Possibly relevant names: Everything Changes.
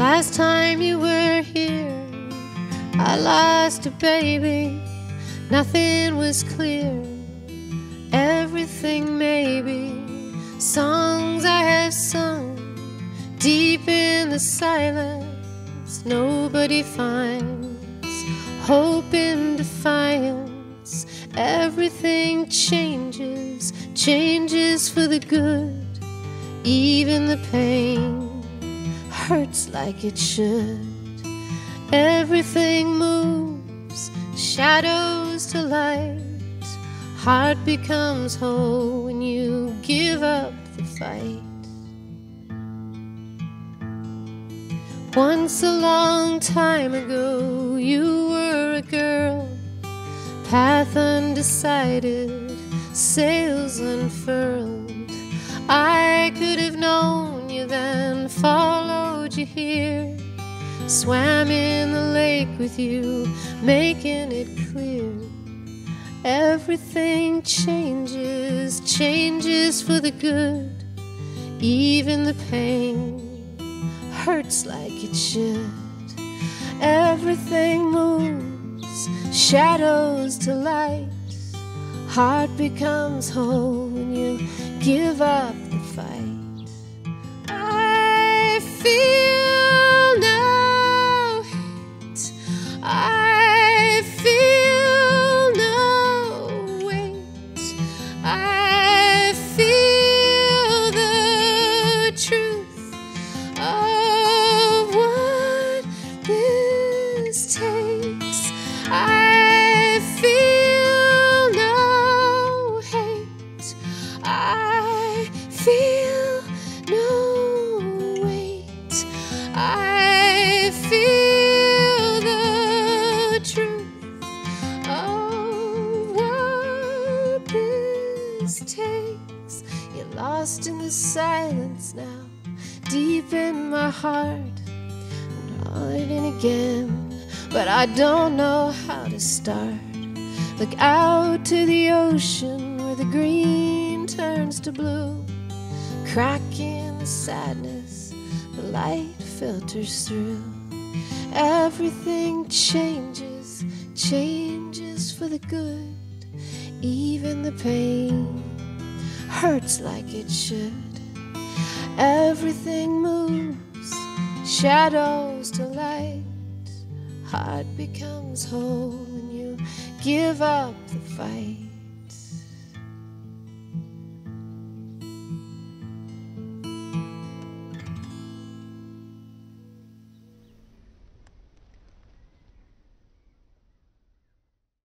Last time you were here, I lost a baby. Nothing was clear, everything maybe. Songs I have sung, deep in the silence. Nobody finds hope in defiance. Everything changes, changes for the good. Even the pain hurts like it should. Everything moves, shadows to light. Heart becomes whole when you give up the fight. Once a long time ago, you were a girl. Path undecided, sails unfurled. I could have known you then, followed you here, swam in the lake with you, making it clear. Everything changes, changes for the good. Even the pain hurts like it should. Everything moves, shadows to light. Heart becomes whole when you give up the fight. I feel no hate. I feel no weight. I feel the truth of what this takes. I feel the truth of what this takes. You're lost in the silence now, deep in my heart. I'm drawing in again, but I don't know how to start. Look out to the ocean where the green turns to blue. Cracking the sadness, the light filters through. Everything changes, changes for the good. Even the pain hurts like it should. Everything moves, shadows to light. Heart becomes whole when you give up the fight.